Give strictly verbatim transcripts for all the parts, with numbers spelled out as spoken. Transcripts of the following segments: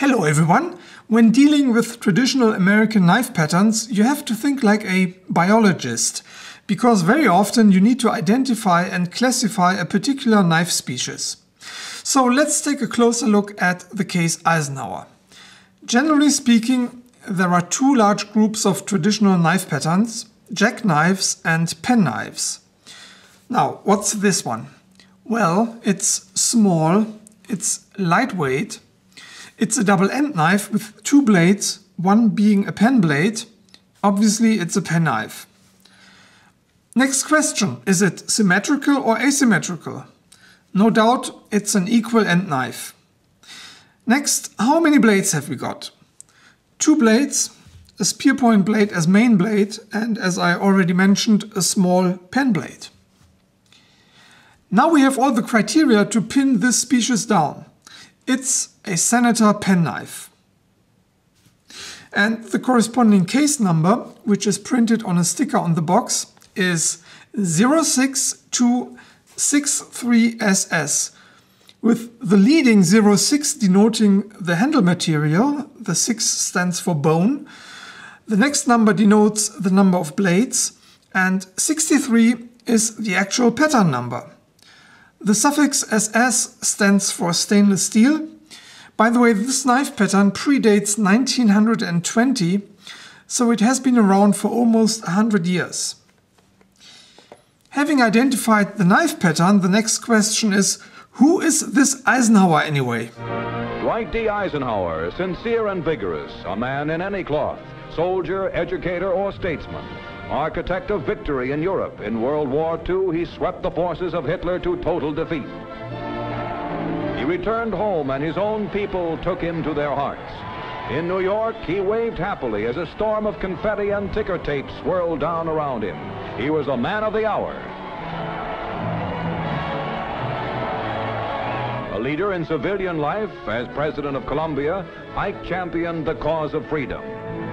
Hello everyone! When dealing with traditional American knife patterns, you have to think like a biologist, because very often you need to identify and classify a particular knife species. So let's take a closer look at the Case Eisenhower. Generally speaking, there are two large groups of traditional knife patterns, jackknives and penknives. Now, what's this one? Well, it's small, it's lightweight, it's a double-end knife with two blades, one being a pen blade. Obviously, it's a penknife. Next question, is it symmetrical or asymmetrical? No doubt, it's an equal-end knife. Next, how many blades have we got? Two blades, a spear point blade as main blade, and as I already mentioned, a small pen blade. Now we have all the criteria to pin this species down. It's a Senator penknife. And the corresponding case number, which is printed on a sticker on the box, is zero six two six three S S, with the leading zero six denoting the handle material, the six stands for bone, the next number denotes the number of blades, and sixty-three is the actual pattern number. The suffix S S stands for stainless steel. By the way, this knife pattern predates nineteen twenty, so it has been around for almost one hundred years. Having identified the knife pattern, the next question is, who is this Eisenhower anyway? Dwight D. Eisenhower, sincere and vigorous, a man in any cloth, soldier, educator, or statesman. Architect of victory in Europe. In World War Two, he swept the forces of Hitler to total defeat. He returned home and his own people took him to their hearts. In New York, he waved happily as a storm of confetti and ticker tape swirled down around him. He was a man of the hour. A leader in civilian life, as president of Colombia, Ike championed the cause of freedom.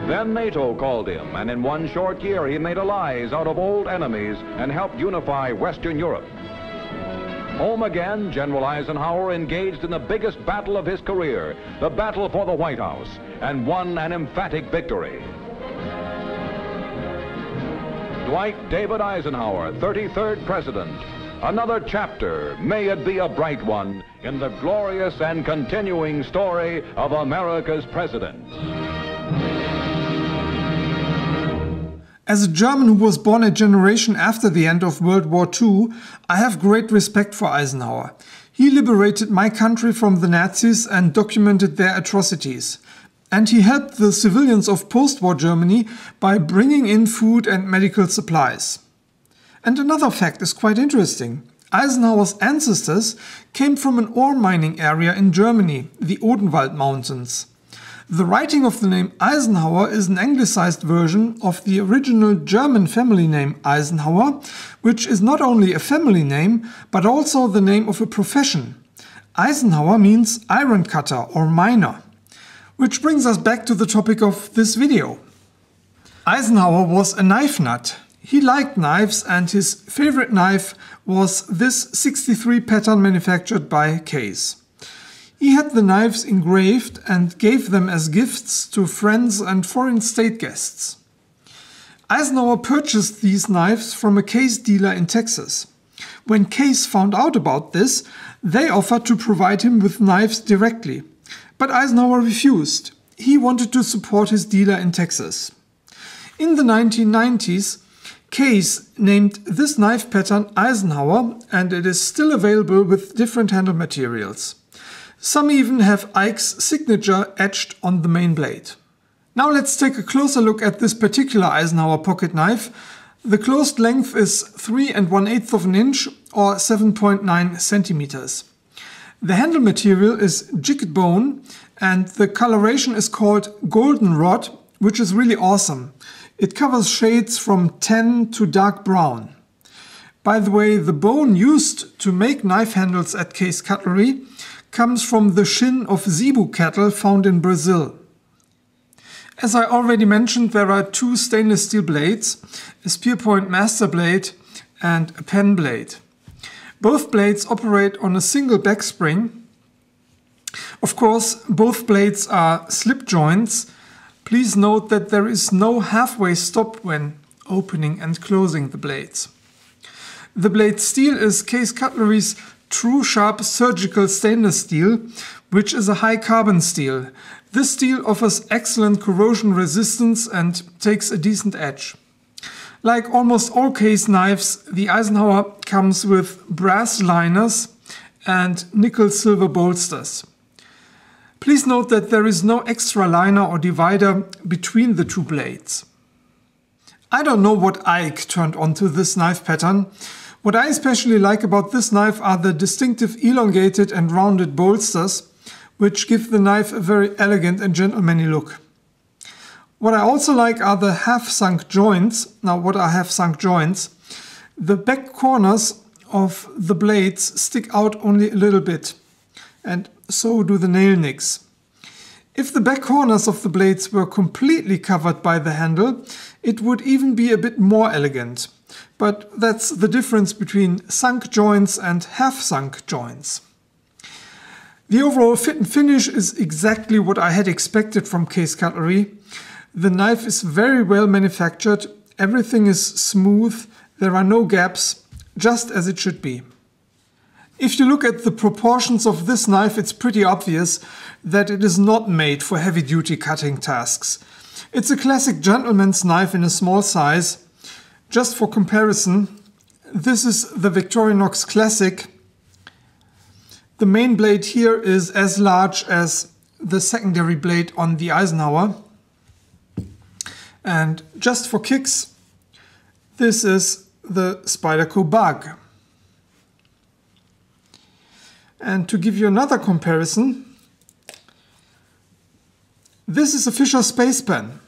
Then NATO called him, and in one short year he made allies out of old enemies and helped unify Western Europe. Home again, General Eisenhower engaged in the biggest battle of his career, the battle for the White House, and won an emphatic victory. Dwight David Eisenhower, thirty-third President. Another chapter, may it be a bright one, in the glorious and continuing story of America's presidents. As a German who was born a generation after the end of World War Two, I have great respect for Eisenhower. He liberated my country from the Nazis and documented their atrocities. And he helped the civilians of post-war Germany by bringing in food and medical supplies. And another fact is quite interesting. Eisenhower's ancestors came from an ore mining area in Germany, the Odenwald Mountains. The writing of the name Eisenhower is an anglicized version of the original German family name Eisenhower, which is not only a family name, but also the name of a profession. Eisenhower means iron cutter or miner. Which brings us back to the topic of this video. Eisenhower was a knife nut. He liked knives, and his favorite knife was this sixty-three pattern manufactured by Case. He had the knives engraved and gave them as gifts to friends and foreign state guests. Eisenhower purchased these knives from a Case dealer in Texas. When Case found out about this, they offered to provide him with knives directly. But Eisenhower refused. He wanted to support his dealer in Texas. In the nineteen nineties, Case named this knife pattern Eisenhower, and it is still available with different handle materials. Some even have Ike's signature etched on the main blade. Now let's take a closer look at this particular Eisenhower pocket knife. The closed length is three and one eighth of an inch or seven point nine centimeters. The handle material is jigged bone, and the coloration is called goldenrod, which is really awesome. It covers shades from tan to dark brown. By the way, the bone used to make knife handles at Case Cutlery comes from the shin of zebu cattle found in Brazil. As I already mentioned, there are two stainless steel blades, a spear point master blade and a pen blade. Both blades operate on a single backspring, Of course, both blades are slip joints. Please note that there is no halfway stop when opening and closing the blades. The blade steel is Case Cutlery's True Sharp Surgical Stainless Steel, which is a high carbon steel. This steel offers excellent corrosion resistance and takes a decent edge. Like almost all Case knives, the Eisenhower comes with brass liners and nickel-silver bolsters. Please note that there is no extra liner or divider between the two blades. I don't know what Ike turned onto this knife pattern. What I especially like about this knife are the distinctive elongated and rounded bolsters, which give the knife a very elegant and gentlemanly look. What I also like are the half-sunk joints. Now, what are half-sunk joints? The back corners of the blades stick out only a little bit, and so do the nail nicks. If the back corners of the blades were completely covered by the handle, it would even be a bit more elegant. But that's the difference between sunk joints and half-sunk joints. The overall fit and finish is exactly what I had expected from Case Cutlery. The knife is very well manufactured, everything is smooth, there are no gaps, just as it should be. If you look at the proportions of this knife, it's pretty obvious that it is not made for heavy-duty cutting tasks. It's a classic gentleman's knife in a small size. Just for comparison, this is the Victorinox Classic. The main blade here is as large as the secondary blade on the Eisenhower. And just for kicks, this is the Spyderco Bug. And to give you another comparison, this is a Fisher Space Pen.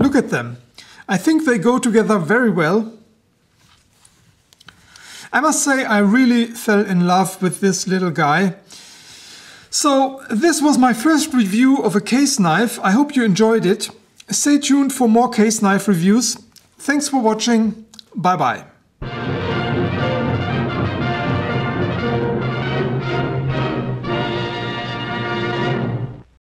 Look at them. I think they go together very well. I must say I really fell in love with this little guy. So this was my first review of a Case knife. I hope you enjoyed it. Stay tuned for more Case knife reviews. Thanks for watching. Bye bye.